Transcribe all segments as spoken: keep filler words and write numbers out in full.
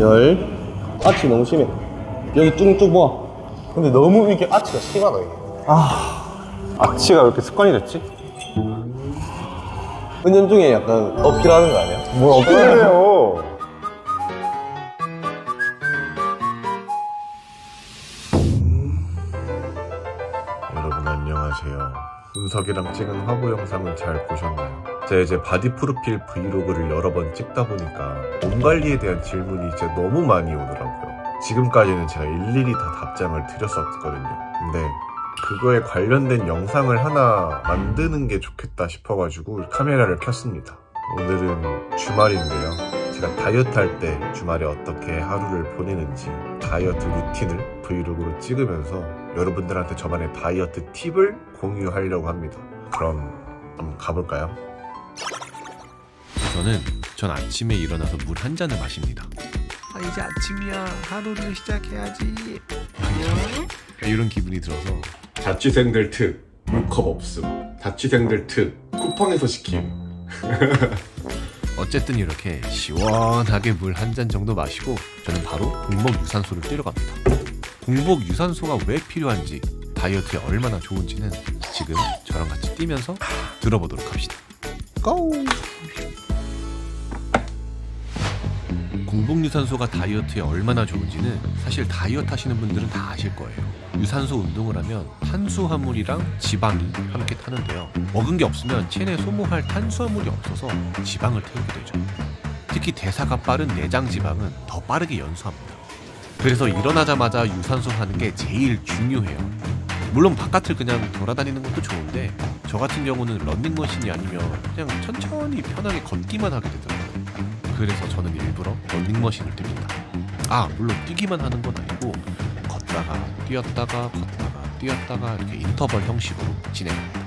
열. 아치 너무 심해. 여기 쭉쭉 모아. 근데 너무 이렇게 아치가 심하다 이게. 아, 아치가 왜 이렇게 습관이 됐지? 운전 중에 약간 어필하는 거 아니야? 뭘 어필해요? 여러분 안녕하세요. 은석이랑 찍은 화보 영상은 잘 보셨나요? 제가 이제 바디 프로필 브이로그를 여러 번 찍다 보니까 몸 관리에 대한 질문이 이제 너무 많이 오더라고요. 지금까지는 제가 일일이 다 답장을 드렸었거든요. 근데 그거에 관련된 영상을 하나 만드는 게 좋겠다 싶어가지고 카메라를 켰습니다. 오늘은 주말인데요. 제가 다이어트 할 때 주말에 어떻게 하루를 보내는지 다이어트 루틴을 브이로그로 찍으면서 여러분들한테 저만의 다이어트 팁을 공유하려고 합니다. 그럼 한번 가볼까요? 저는 전 아침에 일어나서 물 한 잔을 마십니다. 아, 이제 아침이야. 하루를 시작해야지. 안녕. 이런 기분이 들어서 자취생들 특 물컵 없음, 자취생들 특 쿠팡에서 시킴. 어쨌든 이렇게 시원하게 물 한 잔 정도 마시고 저는 바로 공복 유산소를 뛰러 갑니다. 공복 유산소가 왜 필요한지, 다이어트에 얼마나 좋은지는 지금 저랑 같이 뛰면서 들어보도록 합시다. 고! 공복 유산소가 다이어트에 얼마나 좋은지는 사실 다이어트 하시는 분들은 다 아실 거예요. 유산소 운동을 하면 탄수화물이랑 지방이 함께 타는데요, 먹은 게 없으면 체내 소모할 탄수화물이 없어서 지방을 태우게 되죠. 특히 대사가 빠른 내장 지방은 더 빠르게 연소합니다. 그래소 일어나자마자 유산소 하는 게 제일 중요해요. 물론 바깥을 그냥 돌아다니는 것도 좋은데 저 같은 경우는 런닝머신이 아니면 그냥 천천히 편하게 걷기만 하게 되더라고요. 그래서 저는 일부러 런닝머신을 듭니다. 아, 물론 뛰기만 하는 건 아니고 걷다가 뛰었다가 걷다가 뛰었다가 이렇게 인터벌 형식으로 진행합니다.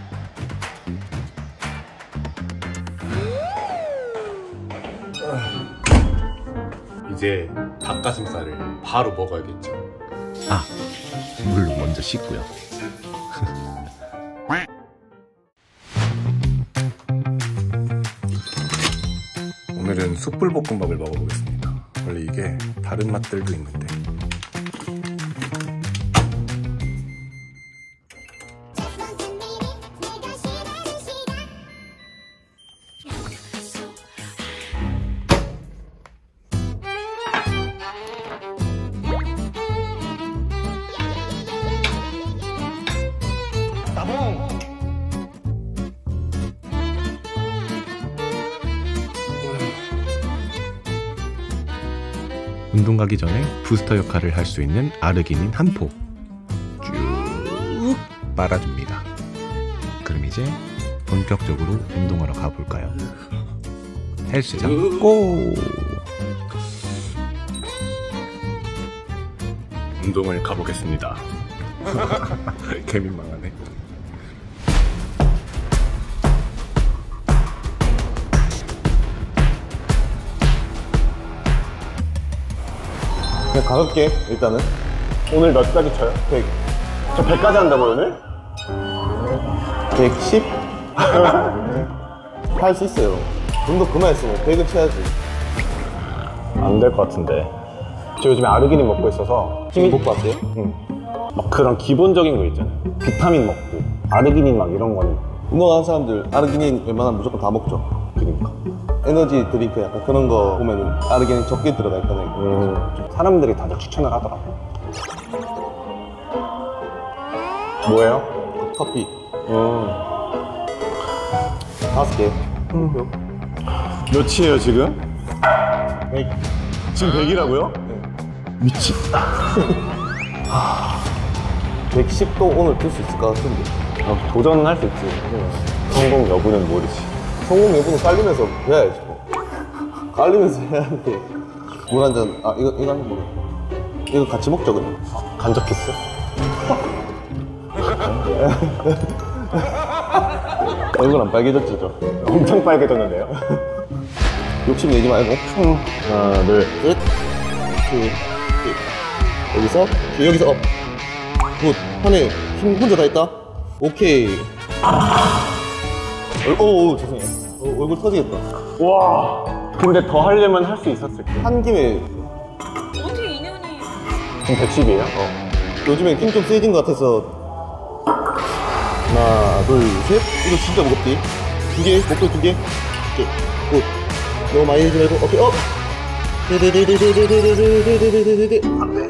이제 닭가슴살을 바로 먹어야겠죠. 아, 물론 먼저 씻고요. 오늘은 숯불볶음밥을 먹어보겠습니다. 원래 이게 다른 맛들도 있는데 운동 가기 전에 부스터 역할을 할 수 있는 아르기닌 한 포 쭉 빨아줍니다. 그럼 이제 본격적으로 운동하러 가볼까요? 헬스장 고! 운동을 가보겠습니다. 개민망하네. 그냥 가볍게 일단은. 오늘 몇 가지 쳐요? 백. 저 백까지 한다고요 오늘? 백십? 할 수 있어요. 운동 그만했으면 백을 쳐야지. 안 될 것 같은데. 저 요즘에 아르기닌 먹고 있어서 힘이 돋고 왔어요? 응. 막 그런 기본적인 거 있잖아요. 비타민 먹고 아르기닌 막 이런 거는 운동하는 사람들 아르기닌 웬만하면 무조건 다 먹죠. 그러니까 에너지 드링크 약간 그런 거 보면은 아르기닌 적게 들어가 있잖아요. 음. 사람들이 다들 추천을 하더라고요. 뭐예요? 커피. 음. 다섯 개. 음. 몇이에요 지금? 백. 지금 백이라고요? 네. 미치겠다. 백십도 오늘 뜰 수 있을 것 같은데. 아, 도전은 할 수 있지. 응. 성공 여부는 모르지. 성공 여부는 깔리면서 해야지. 깔리면서 해야 돼. 물 한 잔. 아, 이거, 이거 한 잔 먹어. 이거 같이 먹자, 그냥. 아, 간접했어? 얼굴 안 빨개졌죠? 엄청 빨개졌는데요? 욕심 내지 말고. 하나, 둘, 셋. 둘, 셋. 여기서, 여기서 업. 굿. 하네. 힘 혼자 다 있다. 오케이. 오오 죄송해요. 어, 얼굴 터지겠다. 와, 근데 더 하려면 할 수 있었을 거야. 한 김에 지금 백십이에요. 어. 요즘에 힘 좀 세진 것 같아서. 하나, 둘, 셋. 이거 진짜 무겁지? 두 개, 목도 두 개. 오케이, 굿. 너무 많이 해지 말고, 오케이, 업!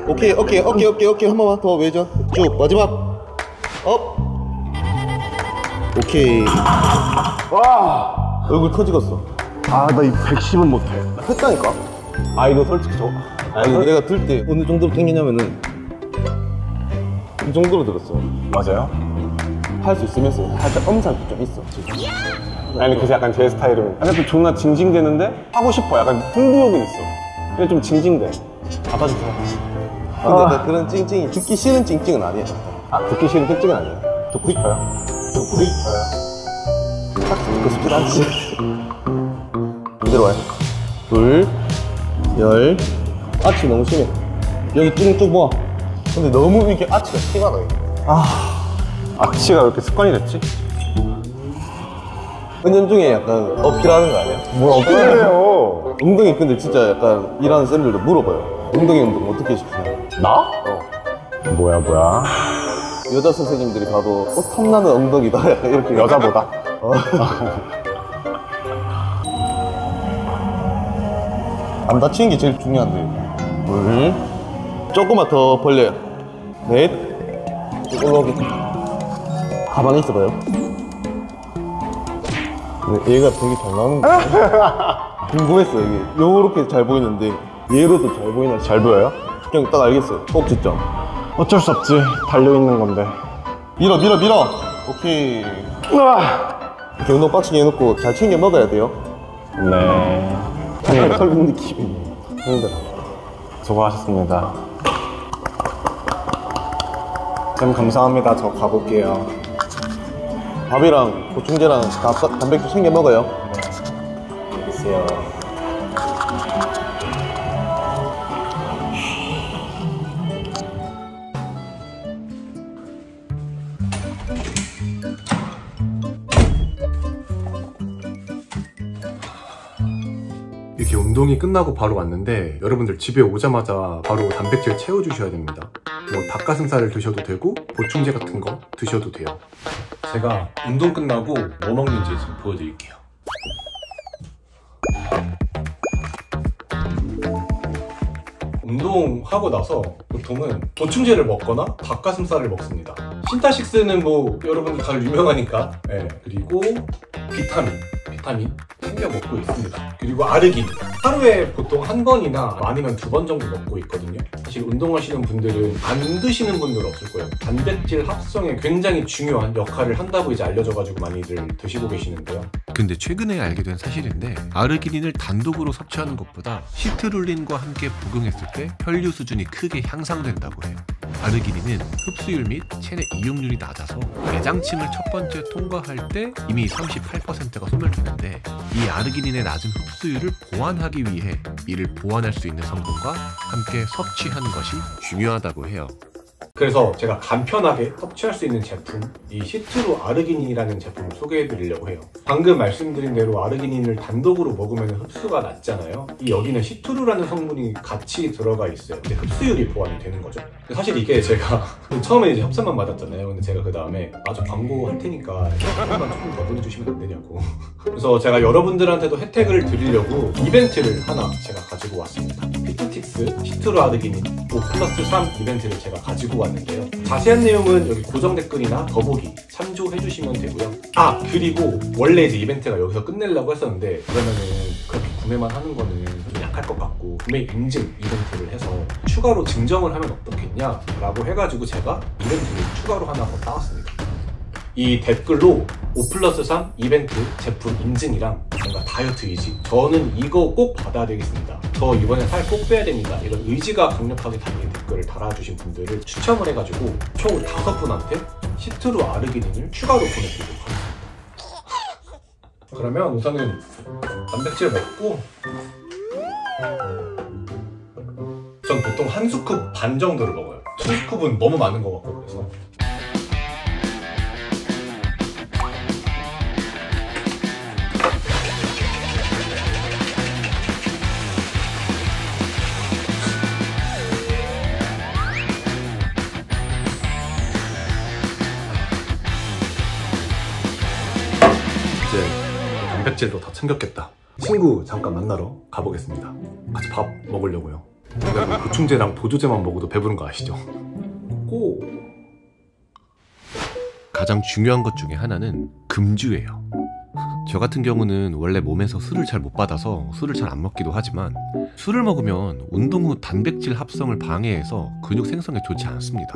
오케이, 오케이, 오케이, 오케이, 오케이. 한 번만 더 외전. 쭉, 마지막. 업! 오케이. 와! 얼굴 터지겠어. 아, 나 이 백십은 못해. 했다니까? 아, 이거 솔직히 저. 아, 이거 내가 들 때 어느 정도로 땡기냐면은 이 정도로 들었어. 맞아요? 할 수 있으면서 살짝 엄살도 좀 있어 지금. 아니 그래서 약간 제 스타일은 약간 좀 존나 징징대는데 하고 싶어. 약간 승부욕은 있어. 근데 좀 징징대. 잡아주세요. 근데 나 그런 찡찡이 듣기 싫은 찡찡은 아니야. 아 듣기 싫은 찡찡은 아니야. 듣고 싶어요? 듣고 싶어요? 딱 듣고 싶진 않지. 이대로 와요. 둘, 열. 아치 너무 심해. 여기 뚱뚱 모아. 근데 너무 이렇게 아치가 티가 나요. 아, 아치가 왜 이렇게 습관이 됐지? 은연 중에 약간 어필하는 거 아니야? 뭘 어필해요? 엉덩이 근데 진짜 약간 일하는 쌤들도 물어봐요. 엉덩이 운동 어떻게 시키나요? 나? 어. 뭐야 뭐야. 여자 선생님들이 봐도 어, 탐나는 엉덩이다 이렇게. 여자보다? 어. 안 다치는 게 제일 중요한데. 물 조금만 더 벌려요. 넷. 올라오게. 가방에 있어봐요. 얘가 되게 잘 나오는 거 같아요. 궁금했어요. 이게 요렇게 잘 보이는데 얘로도 잘 보이나. 잘 보여요? 그냥 딱 알겠어요. 꼭지점. 어쩔 수 없지. 달려있는 건데. 밀어 밀어 밀어. 오케이. 이렇게 운동 빡치게 해놓고 잘 챙겨 먹어야 돼요. 네. 살짝 털린 느낌이에요. 힘들어. 수고하셨습니다. 쌤 감사합니다. 저 가볼게요. 밥이랑 보충제랑 단백질 챙겨 먹어요. 네, 글쎄요. 이렇게 운동이 끝나고 바로 왔는데 여러분들 집에 오자마자 바로 단백질 채워주셔야 됩니다. 뭐 닭가슴살을 드셔도 되고 보충제 같은 거 드셔도 돼요. 제가 운동 끝나고 뭐 먹는지 지금 보여드릴게요. 운동하고 나서 보통은 보충제를 먹거나 닭가슴살을 먹습니다. 신타식스는 뭐 여러분들 다들 유명하니까. 네, 그리고 비타민 비타민 챙겨 먹고 있습니다. 그리고 아르기닌 하루에 보통 한 번이나 많으면 두 번 정도 먹고 있거든요. 사실 운동하시는 분들은 안 드시는 분들은 없을 거예요. 단백질 합성에 굉장히 중요한 역할을 한다고 이제 알려져가지고 많이들 드시고 계시는데요. 근데 최근에 알게 된 사실인데 아르기닌을 단독으로 섭취하는 것보다 시트룰린과 함께 복용했을 때 혈류 수준이 크게 향상된다고 해요. 아르기닌은 흡수율 및 체내 이용률이 낮아서 대장침을 첫 번째 통과할 때 이미 삼십팔 퍼센트가 소멸되는데 이 아르기닌의 낮은 흡수율을 보완하기 위해 이를 보완할 수 있는 성분과 함께 섭취하는 것이 중요하다고 해요. 그래서 제가 간편하게 섭취할 수 있는 제품, 이 시트루 아르기닌이라는 제품을 소개해드리려고 해요. 방금 말씀드린 대로 아르기닌을 단독으로 먹으면 흡수가 낮잖아요. 이 여기는 시트루라는 성분이 같이 들어가 있어요. 근데 흡수율이 보완이 되는 거죠. 사실 이게 제가 처음에 이제 협찬만 받았잖아요. 근데 제가 그 다음에 아저 광고 할 테니까 조금만 조금 더 보내주시면 안 되냐고. 그래서 제가 여러분들한테도 혜택을 드리려고 이벤트를 하나 제가 가지고 왔습니다. 피트틱스 시트루 아르기닌 오 플러스 삼 이벤트를 제가 가지고 왔는데요. 자세한 내용은 여기 고정 댓글이나 더보기 참조해 주시면 되고요. 아 그리고 원래 이제 이벤트가 여기서 끝내려고 했었는데 그러면은 그렇게 구매만 하는 거는 좀 약할 것 같고 구매 인증 이벤트를 해서 추가로 증정을 하면 어떻겠냐 라고 해가지고 제가 이벤트를 추가로 하나 더 따왔습니다. 이 댓글로 오 플러스 삼 이벤트 제품 인증이랑 뭔가 다이어트 의지, 저는 이거 꼭 받아야 되겠습니다, 저 이번에 살 꼭 빼야 됩니다, 이런 의지가 강력하게 담긴 댓글을 달아주신 분들을 추첨을 해가지고 총 다섯 분한테 시트루 아르기닌을 추가로 보내드리도록 하겠습니다. 그러면 우선은 단백질 먹고 전 보통 한 스쿱 반 정도를 먹어요. 두 스쿱은 너무 많은 것 같고 그래서 단백질로 더 챙겼겠다. 친구 잠깐 만나러 가보겠습니다. 같이 밥 먹으려고요. 보충제랑 보조제만 먹어도 배부른 거 아시죠? 고! 가장 중요한 것 중에 하나는 금주예요. 저 같은 경우는 원래 몸에서 술을 잘 못 받아서 술을 잘 안 먹기도 하지만, 술을 먹으면 운동 후 단백질 합성을 방해해서 근육 생성에 좋지 않습니다.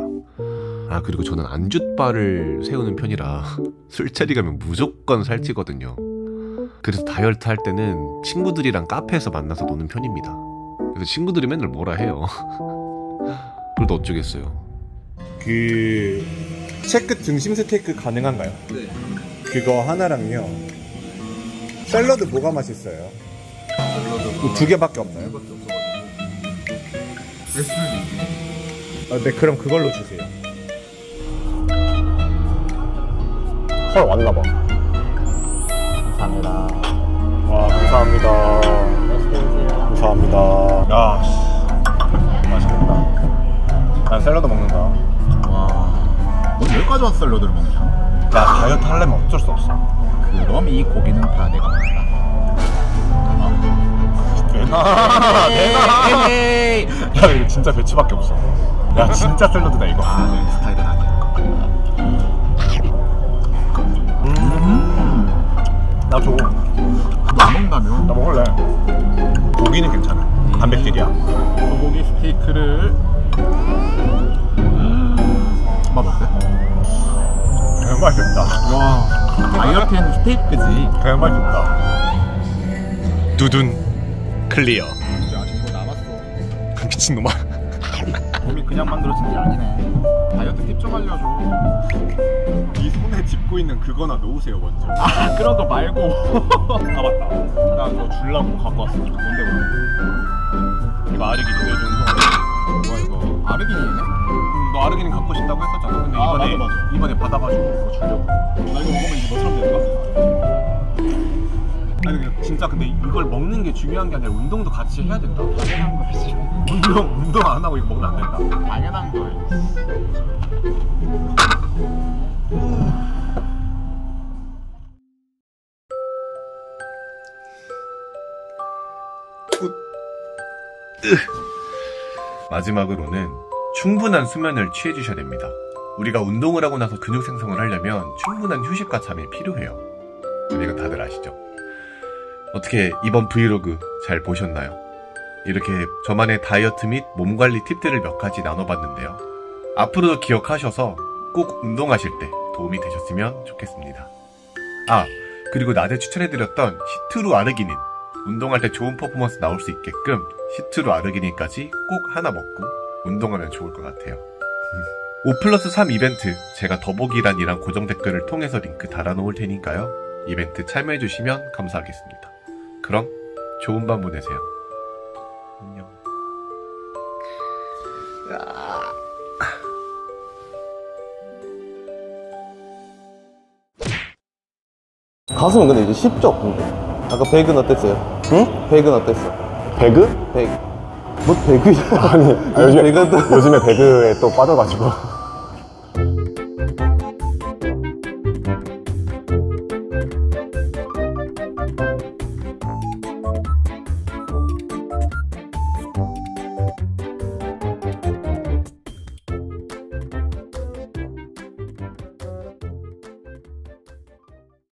아, 그리고 저는 안주바를 세우는 편이라 술자리 가면 무조건 살찌거든요. 그래서 다이어트 할 때는 친구들이랑 카페에서 만나서 노는 편입니다. 그래서 친구들이 맨날 뭐라 해요. 그래도 어쩌겠어요. 그... 체크 등심 스테이크 가능한가요? 네. 그거 하나랑요. 샐러드 뭐가 맛있어요? 샐러드 두 개밖에 없나요? 두 개밖에 없어가지고. 레스토랑이. 아, 네, 그럼 그걸로 주세요. 헐, 왔나봐. 감사합니다. 와, 감사합니다. 감사합니다. 야, 씨. 맛있겠다. 난 샐러드 먹는다. 와, 넌 여기까지 와서 샐러드를 먹냐? 야, 다이어트 하려면 어쩔 수 없어. 그럼 이 고기는 다 내가 먹는다. 아, 내가 내가 야, 이거 진짜 배추밖에 없어. 야, 진짜 샐러드다 이거. 아, 내 스타일은 아니야. 음, 나 저거 너 안 먹는다며? 나 먹을래. 고기는 괜찮아. 단백질이야. 소고기 스테이크를 맛 어때? 맛있다. 와, 다이어트엔 스테이크지. 그냥 맛있다. 두둔 클리어. 근데 아직 이거 남았어. 미친놈아. 몸이 그냥 만들어진 게 아니네. 다이어트 팁 좀 알려줘. 이 손에 짚고 있는 그거나 놓으세요 먼저. 아, 그런 거 말고. 아, 맞다. 나 그거 주려고 갖고 왔어. 뭔데 그거? 이거 아르기닌이야. 뭐야 이거? 아르기닌이네? 너 아르기닌 갖고 싶다고 했었잖아. 근데 아, 이번에 맞아, 맞아. 이번에 받아가지고 그거 주려고. 나 이거 먹으면 이제 너처럼 되는 거야? 아니 근데 진짜 근데 이걸 먹는 게 중요한 게 아니라 운동도 같이 해야 된다. 당연한 거지. 운동 운동 안 하고 이거 먹으면 안 된다. 당연한 거예요. 마지막으로는. 충분한 수면을 취해 주셔야 됩니다. 우리가 운동을 하고 나서 근육 생성을 하려면 충분한 휴식과 잠이 필요해요. 이거 다들 아시죠? 어떻게 이번 브이로그 잘 보셨나요? 이렇게 저만의 다이어트 및 몸관리 팁들을 몇 가지 나눠봤는데요. 앞으로도 기억하셔서 꼭 운동하실 때 도움이 되셨으면 좋겠습니다. 아, 그리고 낮에 추천해드렸던 시트루 아르기닌, 운동할 때 좋은 퍼포먼스 나올 수 있게끔 시트루 아르기닌까지 꼭 하나 먹고 운동하면 좋을 것 같아요. 오 플러스 삼 이벤트, 제가 더보기란이랑 고정 댓글을 통해서 링크 달아놓을 테니까요. 이벤트 참여해주시면 감사하겠습니다. 그럼 좋은 밤 보내세요. 안녕. 가슴은 근데 이제 쉽죠? 아까 배그는 어땠어요? 응? 배그는 어땠어? 배그? 배그. 뭐 배그야? 아니, 아니 요즘, 배그... 요즘에 배그에 또 빠져가지고